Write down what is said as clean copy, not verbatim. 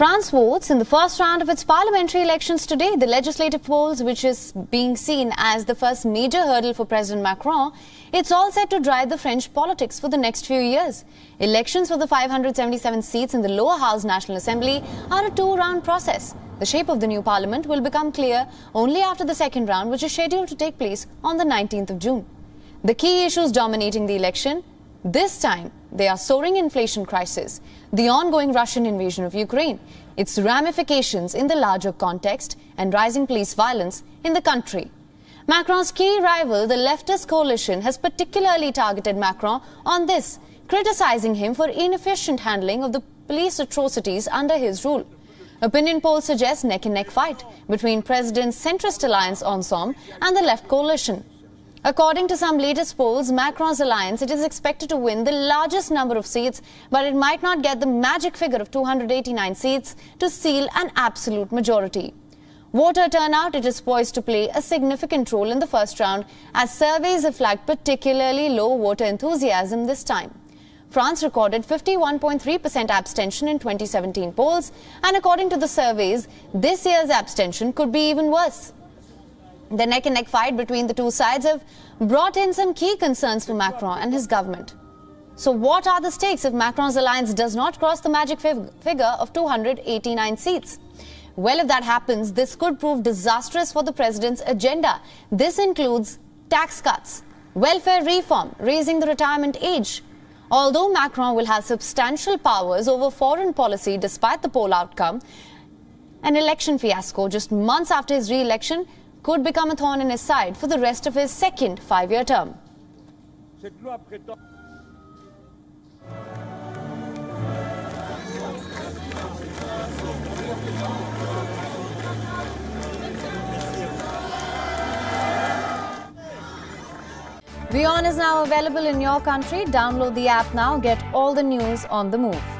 France votes in the first round of its parliamentary elections today. The legislative polls, which is being seen as the first major hurdle for President Macron, it's all set to drive the French politics for the next few years. Elections for the 577 seats in the lower house National Assembly are a two-round process. The shape of the new parliament will become clear only after the second round, which is scheduled to take place on the 19th of June. The key issues dominating the election this time, they are soaring inflation crisis, the ongoing Russian invasion of Ukraine, its ramifications in the larger context, and rising police violence in the country. Macron's key rival, the leftist coalition, has particularly targeted Macron on this, criticizing him for inefficient handling of the police atrocities under his rule. Opinion polls suggest neck-and-neck fight between President's centrist alliance Ensemble and the left coalition. According to some latest polls, Macron's alliance, it is expected to win the largest number of seats, but it might not get the magic figure of 289 seats to seal an absolute majority. Voter turnout, it is poised to play a significant role in the first round, as surveys have flagged particularly low voter enthusiasm this time. France recorded 51.3% abstention in 2017 polls, and according to the surveys, this year's abstention could be even worse. The neck-and-neck fight between the two sides have brought in some key concerns for Macron and his government. So what are the stakes if Macron's alliance does not cross the magic figure of 289 seats? Well, if that happens, this could prove disastrous for the president's agenda. This includes tax cuts, welfare reform, raising the retirement age. Although Macron will have substantial powers over foreign policy despite the poll outcome, an election fiasco just months after his re-election could become a thorn in his side for the rest of his second five-year term. WION is now available in your country. Download the app now. Get all the news on the move.